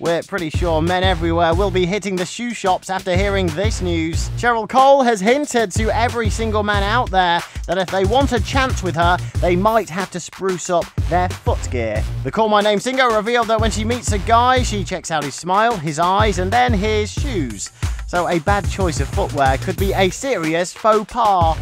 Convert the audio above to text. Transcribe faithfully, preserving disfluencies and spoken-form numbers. We're pretty sure men everywhere will be hitting the shoe shops after hearing this news. Cheryl Cole has hinted to every single man out there that if they want a chance with her, they might have to spruce up their foot gear. The Call My Name singer revealed that when she meets a guy, she checks out his smile, his eyes, and then his shoes. So a bad choice of footwear could be a serious faux pas.